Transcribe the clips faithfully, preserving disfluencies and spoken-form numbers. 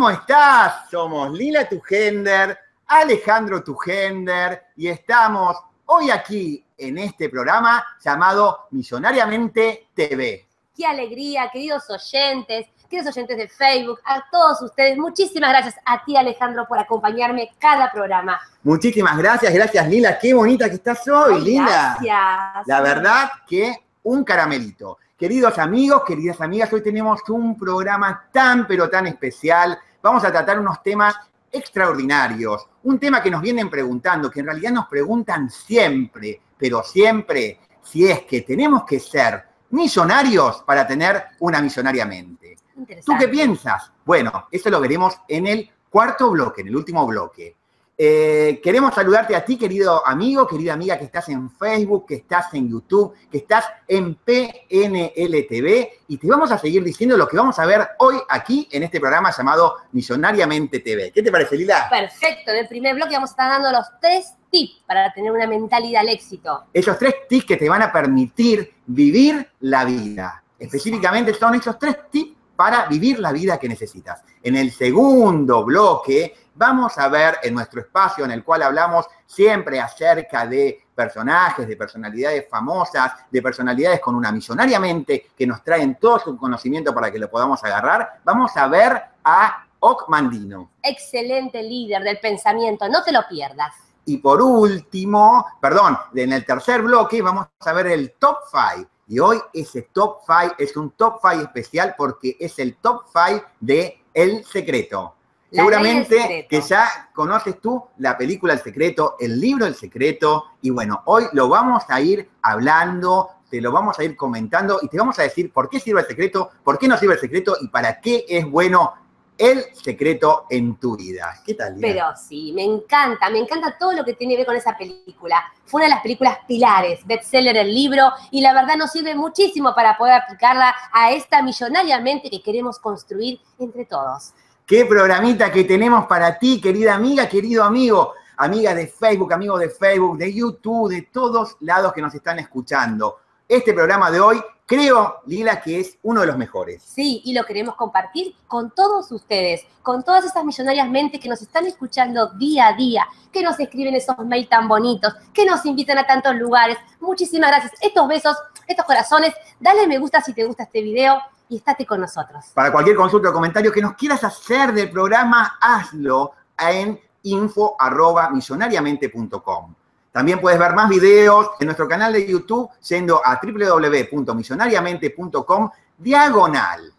¿Cómo estás? Somos Lila Tugender, Alejandro Tugender y estamos hoy aquí en este programa llamado Millonariamente T V. ¡Qué alegría, queridos oyentes! Queridos oyentes de Facebook, a todos ustedes, muchísimas gracias a ti, Alejandro, por acompañarme cada programa. Muchísimas gracias, gracias, Lila. Qué bonita que estás hoy, Ay, Lila. Gracias. La verdad que un caramelito. Queridos amigos, queridas amigas, hoy tenemos un programa tan, pero tan especial. Vamos a tratar unos temas extraordinarios. Un tema que nos vienen preguntando, que en realidad nos preguntan siempre, pero siempre, si es que tenemos que ser millonarios para tener una millonariamente. ¿Tú qué piensas? Bueno, eso lo veremos en el cuarto bloque, en el último bloque. Eh, queremos saludarte a ti, querido amigo, querida amiga, que estás en Facebook, que estás en YouTube, que estás en P N L T V y te vamos a seguir diciendo lo que vamos a ver hoy aquí en este programa llamado Millonariamente T V. ¿Qué te parece, Lila? Perfecto. En el primer bloque vamos a estar dando los tres tips para tener una mentalidad al éxito. Esos tres tips que te van a permitir vivir la vida. Específicamente son esos tres tips para vivir la vida que necesitas. En el segundo bloque vamos a ver en nuestro espacio en el cual hablamos siempre acerca de personajes, de personalidades famosas, de personalidades con una millonariamente que nos traen todo su conocimiento para que lo podamos agarrar. Vamos a ver a Og Mandino. Excelente líder del pensamiento, no te lo pierdas. Y por último, perdón, en el tercer bloque vamos a ver el top cinco. Y hoy ese top cinco es un top cinco especial porque es el top cinco de El Secreto. La Seguramente secreto. que ya conoces tú la película El Secreto, el libro El Secreto. Y bueno, hoy lo vamos a ir hablando, te lo vamos a ir comentando y te vamos a decir por qué sirve El Secreto, por qué no sirve El Secreto y para qué es bueno El Secreto en tu vida. ¿Qué tal, Lina? Pero sí, me encanta, me encanta todo lo que tiene que ver con esa película. Fue una de las películas pilares, bestseller el libro, y la verdad nos sirve muchísimo para poder aplicarla a esta millonaria mente que queremos construir entre todos. Qué programita que tenemos para ti, querida amiga, querido amigo, amiga de Facebook, amigo de Facebook, de YouTube, de todos lados que nos están escuchando. Este programa de hoy, creo, Lila, que es uno de los mejores. Sí, y lo queremos compartir con todos ustedes, con todas esas millonarias mentes que nos están escuchando día a día, que nos escriben esos mails tan bonitos, que nos invitan a tantos lugares. Muchísimas gracias. Estos besos, estos corazones, dale me gusta si te gusta este video y estate con nosotros. Para cualquier consulta o comentario que nos quieras hacer del programa, hazlo en info arroba millonariamente punto com. También puedes ver más videos en nuestro canal de YouTube yendo a www punto millonariamente punto com diagonal.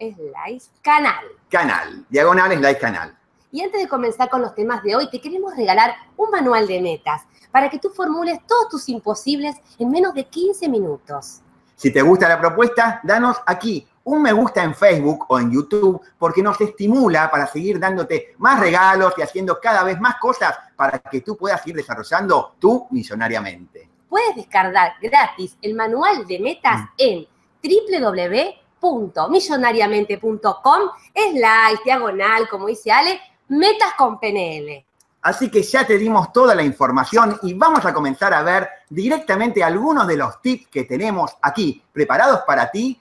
Es Live Canal. Canal. Diagonal es Live Canal. Y antes de comenzar con los temas de hoy, te queremos regalar un manual de metas para que tú formules todos tus imposibles en menos de quince minutos. Si te gusta la propuesta, danos aquí un me gusta en Facebook o en YouTube porque nos estimula para seguir dándote más regalos y haciendo cada vez más cosas para que tú puedas ir desarrollando tu millonariamente. Puedes descargar gratis el manual de metas mm. en www punto millonariamente punto com es la diagonal, como dice Ale, metas con P N L. Así que ya te dimos toda la información y vamos a comenzar a ver directamente algunos de los tips que tenemos aquí preparados para ti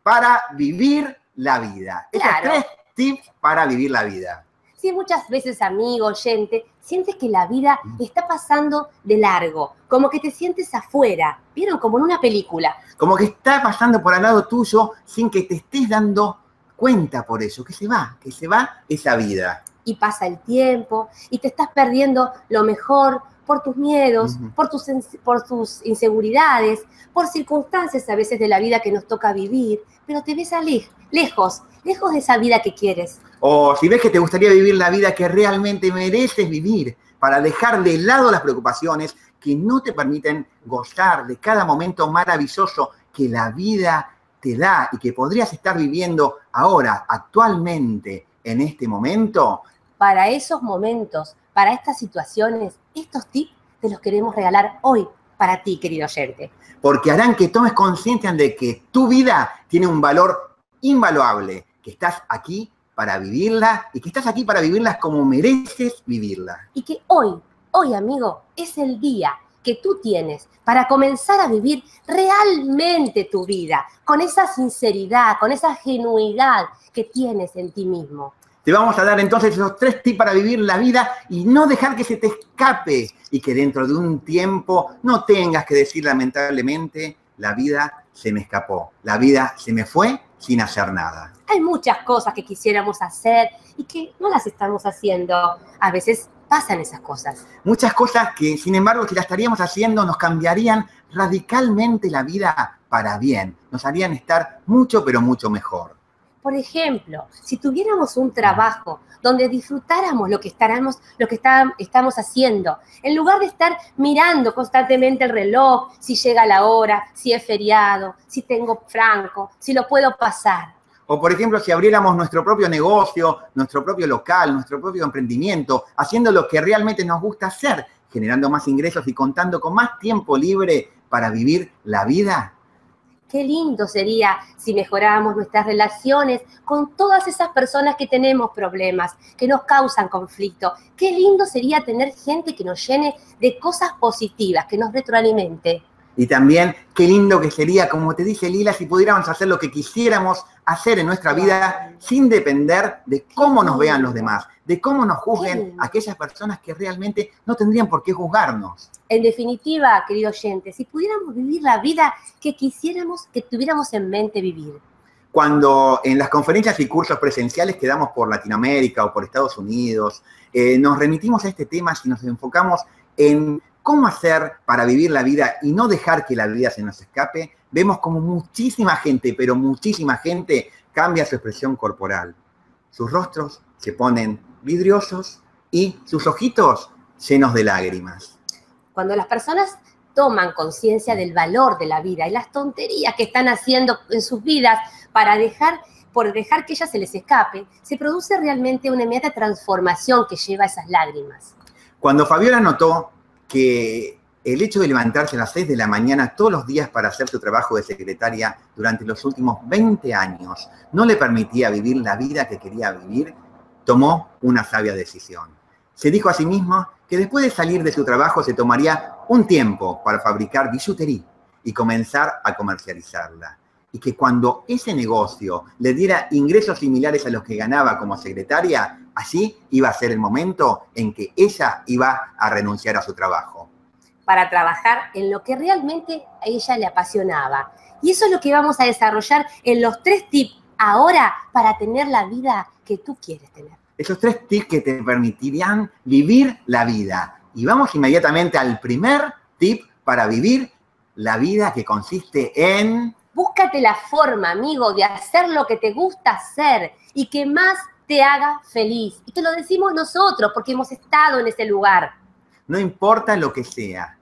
para vivir la vida. Claro. Esos tres tips para vivir la vida. Sí, muchas veces, amigo, oyente, sientes que la vida está pasando de largo, como que te sientes afuera, ¿vieron? Como en una película. Como que está pasando por al lado tuyo sin que te estés dando cuenta por eso, que se va, que se va esa vida. Y pasa el tiempo y te estás perdiendo lo mejor por tus miedos, uh-huh. por, tus, por tus inseguridades, por circunstancias a veces de la vida que nos toca vivir, pero te ves ale- lejos, lejos de esa vida que quieres. O si ves que te gustaría vivir la vida que realmente mereces vivir, para dejar de lado las preocupaciones que no te permiten gozar de cada momento maravilloso que la vida te da y que podrías estar viviendo ahora, actualmente, en este momento. Para esos momentos, para estas situaciones, estos tips te los queremos regalar hoy para ti, querido oyente. Porque harán que tomes conciencia de que tu vida tiene un valor invaluable, que estás aquí para vivirla y que estás aquí para vivirlas como mereces vivirla. Y que hoy, hoy, amigo, es el día que tú tienes para comenzar a vivir realmente tu vida, con esa sinceridad, con esa genuidad que tienes en ti mismo. Te vamos a dar entonces esos tres tips para vivir la vida y no dejar que se te escape y que dentro de un tiempo no tengas que decir lamentablemente, la vida se me escapó, la vida se me fue sin hacer nada. Hay muchas cosas que quisiéramos hacer y que no las estamos haciendo. A veces pasan esas cosas. Muchas cosas que, sin embargo, si las estaríamos haciendo nos cambiarían radicalmente la vida para bien. Nos harían estar mucho, pero mucho mejor. Por ejemplo, si tuviéramos un trabajo donde disfrutáramos lo que, estaramos, lo que está, estamos haciendo, en lugar de estar mirando constantemente el reloj, si llega la hora, si es feriado, si tengo franco, si lo puedo pasar. O, por ejemplo, si abriéramos nuestro propio negocio, nuestro propio local, nuestro propio emprendimiento, haciendo lo que realmente nos gusta hacer, generando más ingresos y contando con más tiempo libre para vivir la vida. Qué lindo sería si mejoráramos nuestras relaciones con todas esas personas que tenemos problemas, que nos causan conflicto. Qué lindo sería tener gente que nos llene de cosas positivas, que nos retroalimente. Y también qué lindo que sería, como te dice Lila, si pudiéramos hacer lo que quisiéramos hacer en nuestra vida sin depender de cómo nos vean los demás, de cómo nos juzguen aquellas personas que realmente no tendrían por qué juzgarnos. En definitiva, querido oyente, si pudiéramos vivir la vida que quisiéramos, que tuviéramos en mente vivir. Cuando en las conferencias y cursos presenciales que damos por Latinoamérica o por Estados Unidos, eh, nos remitimos a este tema y nos enfocamos en cómo hacer para vivir la vida y no dejar que la vida se nos escape, vemos como muchísima gente, pero muchísima gente, cambia su expresión corporal. Sus rostros se ponen vidriosos y sus ojitos llenos de lágrimas. Cuando las personas toman conciencia del valor de la vida y las tonterías que están haciendo en sus vidas para dejar, por dejar que ella se les escape, se produce realmente una inmediata transformación que lleva a esas lágrimas. Cuando Fabiola notó que el hecho de levantarse a las seis de la mañana todos los días para hacer su trabajo de secretaria durante los últimos veinte años no le permitía vivir la vida que quería vivir, tomó una sabia decisión. Se dijo a sí misma que después de salir de su trabajo se tomaría un tiempo para fabricar billutería y comenzar a comercializarla. Y que cuando ese negocio le diera ingresos similares a los que ganaba como secretaria, allí iba a ser el momento en que ella iba a renunciar a su trabajo. Para trabajar en lo que realmente a ella le apasionaba. Y eso es lo que vamos a desarrollar en los tres tips ahora para tener la vida que tú quieres tener. Esos tres tips que te permitirían vivir la vida. Y vamos inmediatamente al primer tip para vivir la vida, que consiste en... búscate la forma, amigo, de hacer lo que te gusta hacer y que más te haga feliz. Y te lo decimos nosotros porque hemos estado en ese lugar. No importa lo que sea.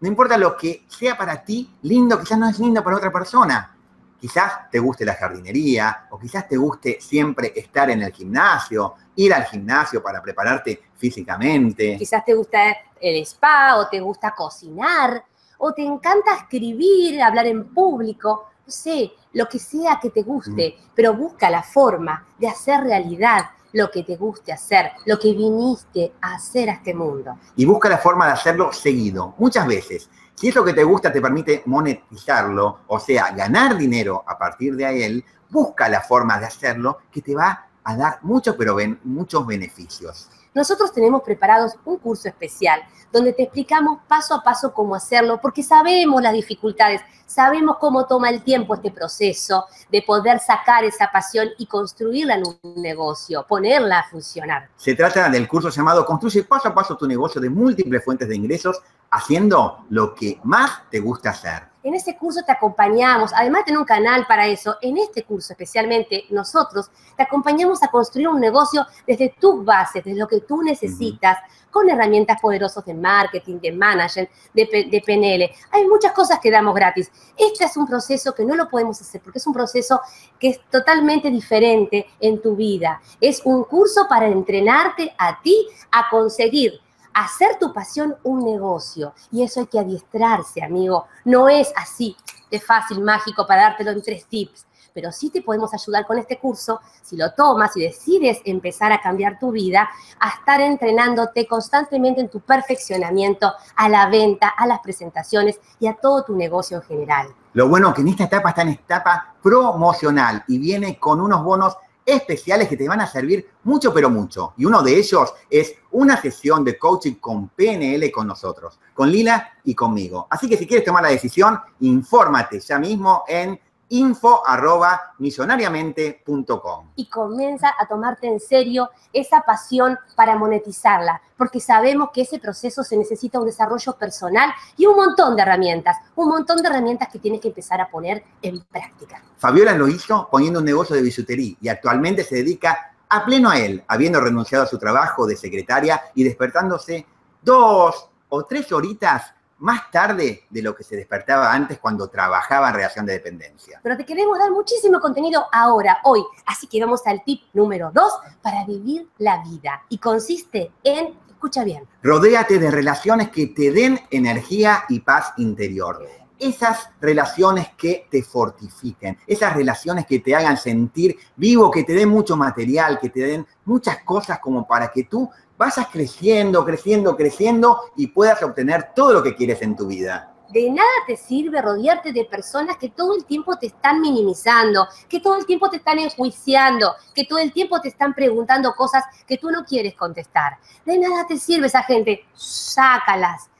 No importa lo que sea para ti lindo, quizás no es lindo para otra persona. Quizás te guste la jardinería o quizás te guste siempre estar en el gimnasio, ir al gimnasio para prepararte físicamente. Quizás te gusta el spa o te gusta cocinar. O te encanta escribir, hablar en público, no sé, lo que sea que te guste, mm. pero busca la forma de hacer realidad lo que te guste hacer, lo que viniste a hacer a este mundo. Y busca la forma de hacerlo seguido, muchas veces. Si eso que te gusta te permite monetizarlo, o sea, ganar dinero a partir de él, busca la forma de hacerlo que te va a dar muchos, pero ben, muchos beneficios. Nosotros tenemos preparados un curso especial donde te explicamos paso a paso cómo hacerlo, porque sabemos las dificultades, sabemos cómo toma el tiempo este proceso de poder sacar esa pasión y construirla en un negocio, ponerla a funcionar. Se trata del curso llamado Construye paso a paso tu negocio de múltiples fuentes de ingresos, haciendo lo que más te gusta hacer. En ese curso te acompañamos, además de tener un canal para eso, en este curso especialmente nosotros te acompañamos a construir un negocio desde tus bases, desde lo que tú necesitas, uh-huh. con herramientas poderosas de marketing, de management, de, de P N L. Hay muchas cosas que damos gratis. Este es un proceso que no lo podemos hacer porque es un proceso que es totalmente diferente en tu vida. Es un curso para entrenarte a ti a conseguir hacer tu pasión un negocio. Y eso hay que adiestrarse, amigo. No es así de fácil, mágico, para dártelo en tres tips. Pero sí te podemos ayudar con este curso, si lo tomas y decides empezar a cambiar tu vida, a estar entrenándote constantemente en tu perfeccionamiento, a la venta, a las presentaciones y a todo tu negocio en general. Lo bueno que en esta etapa está en etapa promocional y viene con unos bonos especiales que te van a servir mucho, pero mucho. Y uno de ellos es una sesión de coaching con P N L con nosotros, con Lila y conmigo. Así que si quieres tomar la decisión, infórmate ya mismo en info arroba millonariamente punto com. Y comienza a tomarte en serio esa pasión para monetizarla, porque sabemos que ese proceso se necesita un desarrollo personal y un montón de herramientas, un montón de herramientas que tienes que empezar a poner en práctica. Fabiola lo hizo poniendo un negocio de bisutería y actualmente se dedica a pleno a él, habiendo renunciado a su trabajo de secretaria y despertándose dos o tres horitas más tarde de lo que se despertaba antes cuando trabajaba en relación de dependencia. Pero te queremos dar muchísimo contenido ahora, hoy. Así que vamos al tip número dos para vivir la vida. Y consiste en, escucha bien, rodéate de relaciones que te den energía y paz interior. Esas relaciones que te fortifiquen, esas relaciones que te hagan sentir vivo, que te den mucho material, que te den muchas cosas como para que tú vayas creciendo, creciendo, creciendo y puedas obtener todo lo que quieres en tu vida. De nada te sirve rodearte de personas que todo el tiempo te están minimizando, que todo el tiempo te están enjuiciando, que todo el tiempo te están preguntando cosas que tú no quieres contestar. De nada te sirve esa gente. Sácalas,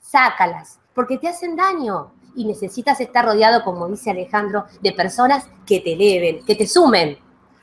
sácalas, porque te hacen daño. Y necesitas estar rodeado, como dice Alejandro, de personas que te eleven, que te sumen.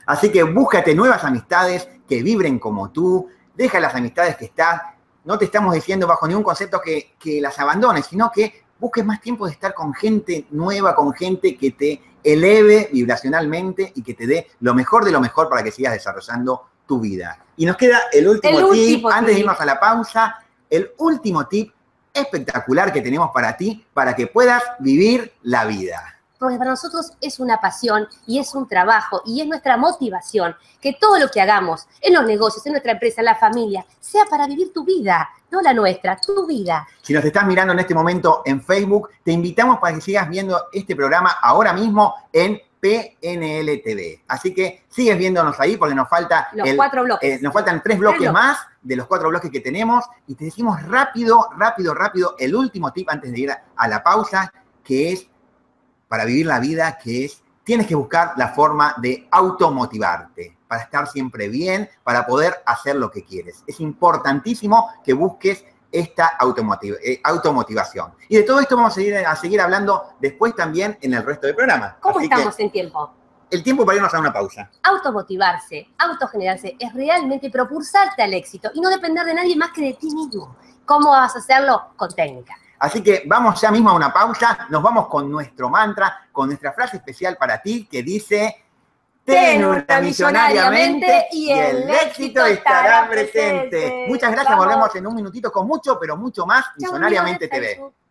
Así que búscate nuevas amistades que vibren como tú. Deja las amistades que estás. No te estamos diciendo bajo ningún concepto que, que las abandones, sino que busques más tiempo de estar con gente nueva, con gente que te eleve vibracionalmente y que te dé lo mejor de lo mejor para que sigas desarrollando tu vida. Y nos queda el último el tip, último antes tip. de irnos a la pausa, el último tip espectacular que tenemos para ti, para que puedas vivir la vida. Porque para nosotros es una pasión y es un trabajo y es nuestra motivación que todo lo que hagamos en los negocios, en nuestra empresa, en la familia, sea para vivir tu vida, no la nuestra, tu vida. Si nos estás mirando en este momento en Facebook, te invitamos para que sigas viendo este programa ahora mismo en P N L T V. Así que sigues viéndonos ahí porque nos falta los el, cuatro bloques. Eh, nos faltan tres bloques, tres bloques más de los cuatro bloques que tenemos. Y te decimos rápido, rápido, rápido el último tip antes de ir a, a la pausa, que es para vivir la vida, que es, tienes que buscar la forma de automotivarte, para estar siempre bien, para poder hacer lo que quieres. Es importantísimo que busques esta automotiv- eh, automotivación. Y de todo esto vamos a seguir, a seguir hablando después también en el resto del programa. ¿Cómo Así estamos en tiempo? El tiempo para irnos a una pausa. Automotivarse, autogenerarse, es realmente propulsarte al éxito y no depender de nadie más que de ti mismo. ¿Cómo vas a hacerlo? Con técnica. Así que vamos ya mismo a una pausa, nos vamos con nuestro mantra, con nuestra frase especial para ti que dice: ten una millonariamente y el éxito estará presente. Muchas gracias, volvemos en un minutito con mucho, pero mucho más Millonariamente T V.